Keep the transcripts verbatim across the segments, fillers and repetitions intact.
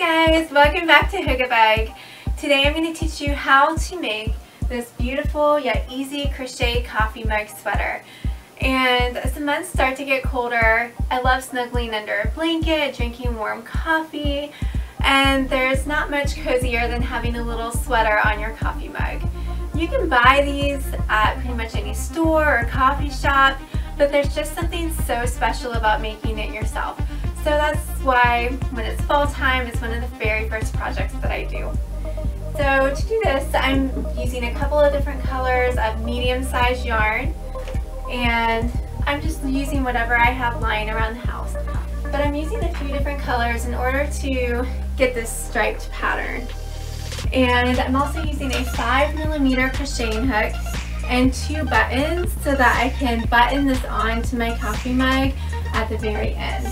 guys, welcome back to Hygge Bug. Today I'm going to teach you how to make this beautiful yet easy crochet coffee mug sweater. And as the months start to get colder, I love snuggling under a blanket, drinking warm coffee, and there's not much cozier than having a little sweater on your coffee mug. You can buy these at pretty much any store or coffee shop, but there's just something so special about making it yourself. So that's why when it's fall time, it's one of the very first projects that I do. So to do this, I'm using a couple of different colors of medium-sized yarn, and I'm just using whatever I have lying around the house. But I'm using a few different colors in order to get this striped pattern. And I'm also using a five millimeter crocheting hook and two buttons so that I can button this onto my coffee mug at the very end.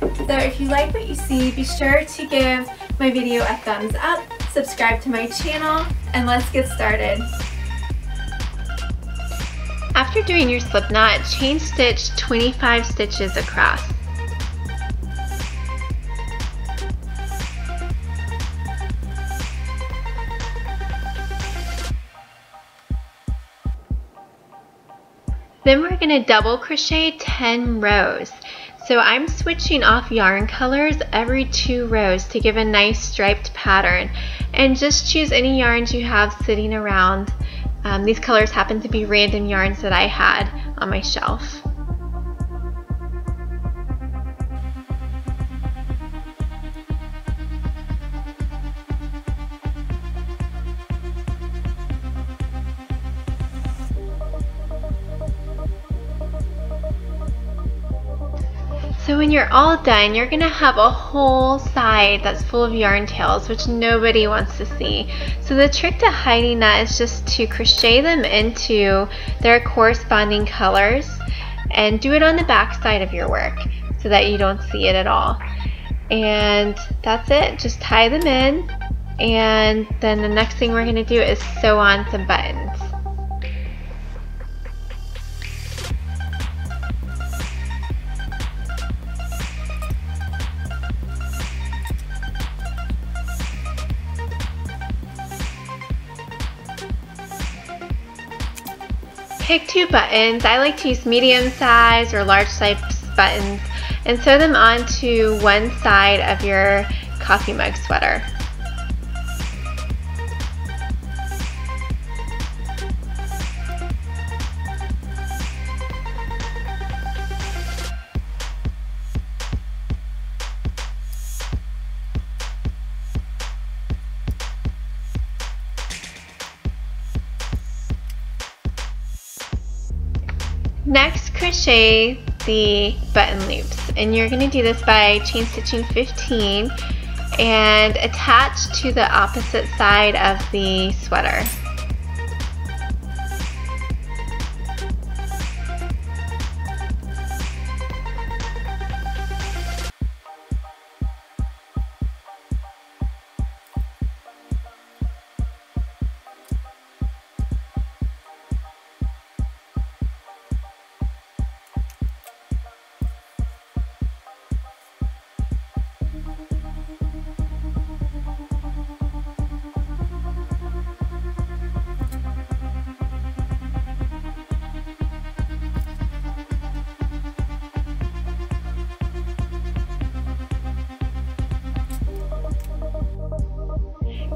So if you like what you see, be sure to give my video a thumbs up, subscribe to my channel, and let's get started. After doing your slip knot, chain stitch twenty-five stitches across. Then we're going to double crochet ten rows. So I'm switching off yarn colors every two rows to give a nice striped pattern, and just choose any yarns you have sitting around. Um, these colors happen to be random yarns that I had on my shelf. So when you're all done, you're gonna have a whole side that's full of yarn tails, which nobody wants to see. So the trick to hiding that is just to crochet them into their corresponding colors and do it on the back side of your work so that you don't see it at all. And that's it, just tie them in, and then the next thing we're gonna do is sew on some buttons. Pick two buttons. I like to use medium size or large size buttons and sew them onto one side of your coffee mug sweater. Next, crochet the button loops, and you're going to do this by chain stitching fifteen and attach to the opposite side of the sweater.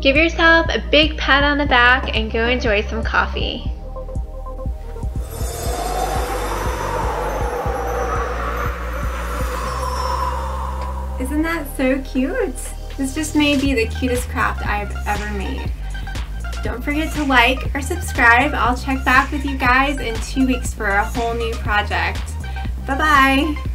Give yourself a big pat on the back and go enjoy some coffee. Isn't that so cute? This just may be the cutest craft I've ever made. Don't forget to like or subscribe. I'll check back with you guys in two weeks for a whole new project. Bye-bye.